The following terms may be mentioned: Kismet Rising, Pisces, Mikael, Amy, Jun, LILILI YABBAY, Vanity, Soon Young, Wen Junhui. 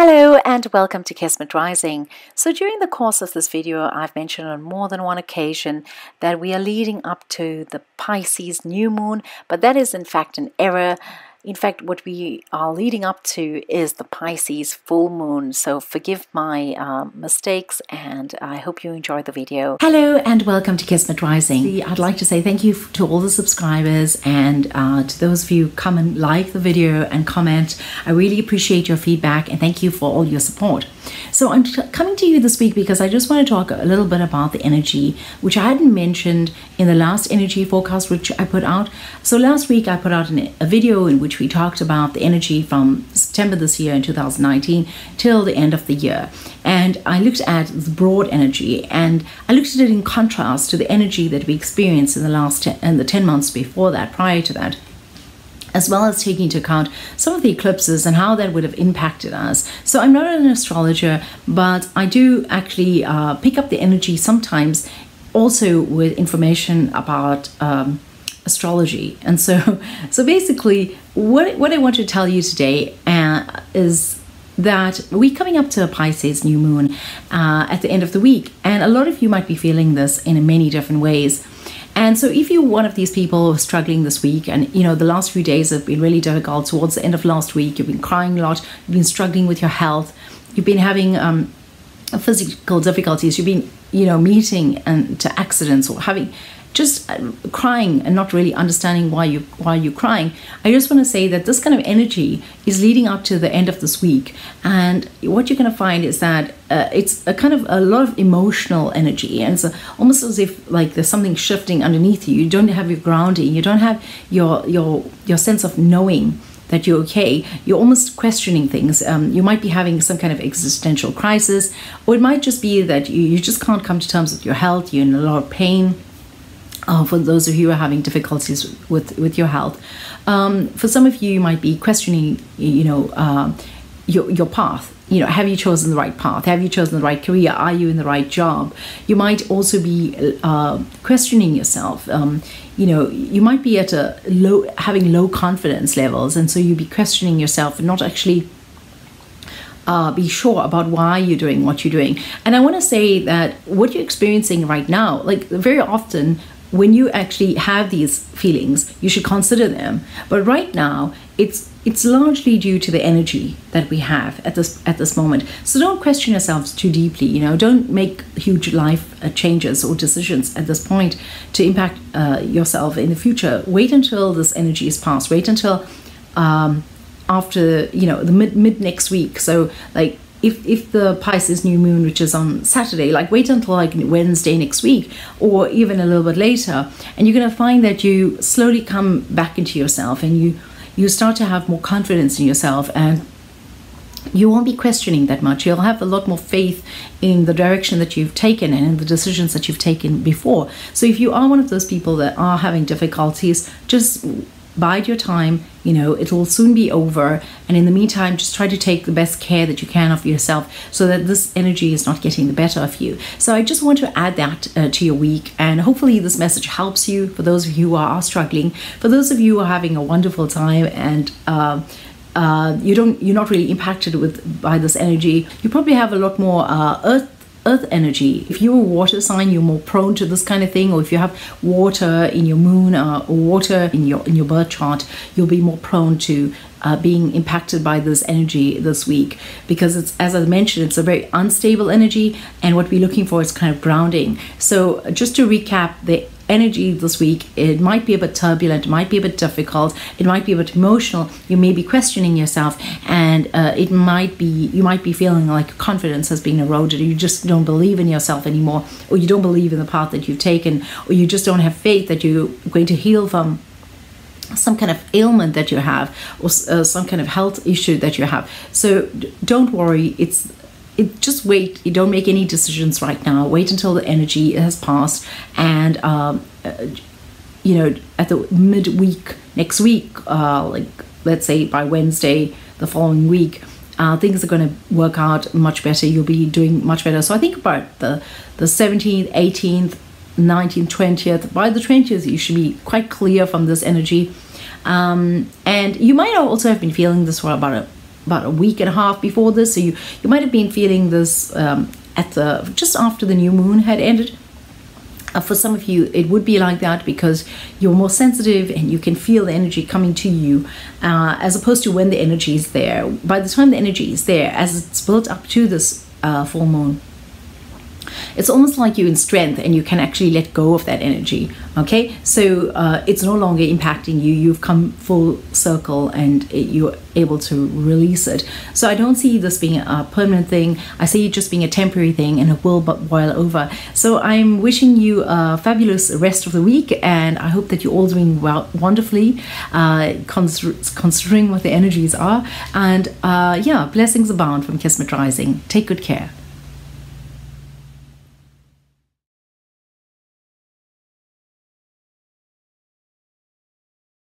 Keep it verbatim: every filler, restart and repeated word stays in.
Hello and welcome to Kismet Rising. So during the course of this video, I've mentioned on more than one occasion that we are leading up to the Pisces new moon, but that is in fact an error. In fact, what we are leading up to is the Pisces full moon. So forgive my um, mistakes, and I hope you enjoy the video. Hello and welcome to Kismet Rising. I'd like to say thank you to all the subscribers and uh, to those of you who come and like the video and comment. I really appreciate your feedback and thank you for all your support. So I'm coming to you this week because I just want to talk a little bit about the energy, which I hadn't mentioned in the last energy forecast, which I put out. So last week I put out an, a video in which we talked about the energy from September this year in two thousand nineteen till the end of the year. And I looked at the broad energy, and I looked at it in contrast to the energy that we experienced in the last and the ten months before that, prior to that, as well as taking into account some of the eclipses and how that would have impacted us. So I'm not an astrologer, but I do actually uh, pick up the energy sometimes also with information about um, astrology. And so, so basically what, what I want to tell you today uh, is that we're coming up to a Pisces new moon uh, at the end of the week. And a lot of you might be feeling this in many different ways. And so if you're one of these people struggling this week, and you know, the last few days have been really difficult, towards the end of last week, you've been crying a lot, you've been struggling with your health, you've been having um, physical difficulties, you've been, you know, meeting and to accidents, or having just crying and not really understanding why you why you're crying. I just want to say that this kind of energy is leading up to the end of this week, and what you're going to find is that uh, it's a kind of a lot of emotional energy, and it's a, almost as if like there's something shifting underneath you. You don't have your grounding, you don't have your your your sense of knowing that you're okay. You're almost questioning things. Um, you might be having some kind of existential crisis, or it might just be that you, you just can't come to terms with your health. You're in a lot of pain. Uh, for those of you who are having difficulties with, with your health. Um, for some of you, you might be questioning, you know, uh, your, your path. You know, have you chosen the right path? Have you chosen the right career? Are you in the right job? You might also be uh, questioning yourself. Um, you know, you might be at a low, having low confidence levels. And so you'd be questioning yourself and not actually Uh, be sure about why you're doing what you're doing. And I want to say that what you're experiencing right now, like very often when you actually have these feelings, you should consider them. But right now, it's it's largely due to the energy that we have at this at this moment. So don't question yourselves too deeply. You know, don't make huge life uh, changes or decisions at this point to impact uh, yourself in the future. Wait until this energy is passed. Wait until. Um, after, you know, the mid mid next week. So like if if the Pisces new moon, which is on Saturday, like wait until like Wednesday next week, or even a little bit later, and you're going to find that you slowly come back into yourself, and you you start to have more confidence in yourself, and you won't be questioning that much. You'll have a lot more faith in the direction that you've taken and in the decisions that you've taken before. So if you are one of those people that are having difficulties, just bide your time. You know, it'll soon be over. And in the meantime, just try to take the best care that you can of yourself, so that this energy is not getting the better of you. So I just want to add that uh, to your week. And hopefully this message helps you, for those of you who are struggling, for those of you who are having a wonderful time, and uh, uh, you don't, you're not really impacted with by this energy. You probably have a lot more uh, earth Earth energy. If you're a water sign, you're more prone to this kind of thing. Or if you have water in your moon, uh, or water in your in your birth chart, you'll be more prone to uh, being impacted by this energy this week, because it's, as I mentioned, it's a very unstable energy, and what we're looking for is kind of grounding. So just to recap, the energy this week, it might be a bit turbulent, it might be a bit difficult, it might be a bit emotional, you may be questioning yourself, and uh, it might be, you might be feeling like confidence has been eroded, or you just don't believe in yourself anymore, or you don't believe in the path that you've taken, or you just don't have faith that you're going to heal from some kind of ailment that you have, or uh, some kind of health issue that you have. So don't worry, it's It, just wait. You don't make any decisions right now. Wait until the energy has passed, and um, uh, you know, at the midweek next week, uh, like let's say by Wednesday the following week, uh, things are going to work out much better. You'll be doing much better. So I think about the the seventeenth, eighteenth, nineteenth, twentieth. By the twentieth, you should be quite clear from this energy, um, and you might also have been feeling this for about a about a week and a half before this. So you, you might have been feeling this um, at the just after the new moon had ended. Uh, for some of you, it would be like that because you're more sensitive and you can feel the energy coming to you uh, as opposed to when the energy is there. By the time the energy is there, as it's built up to this uh, full moon, it's almost like you're in strength and you can actually let go of that energy, okay? So uh, it's no longer impacting you. You've come full circle and it, you're able to release it. So I don't see this being a permanent thing. I see it just being a temporary thing, and it will but boil over. So I'm wishing you a fabulous rest of the week, and I hope that you're all doing well, wonderfully, uh, considering what the energies are. And uh, yeah, blessings abound from Kismet Rising. Take good care.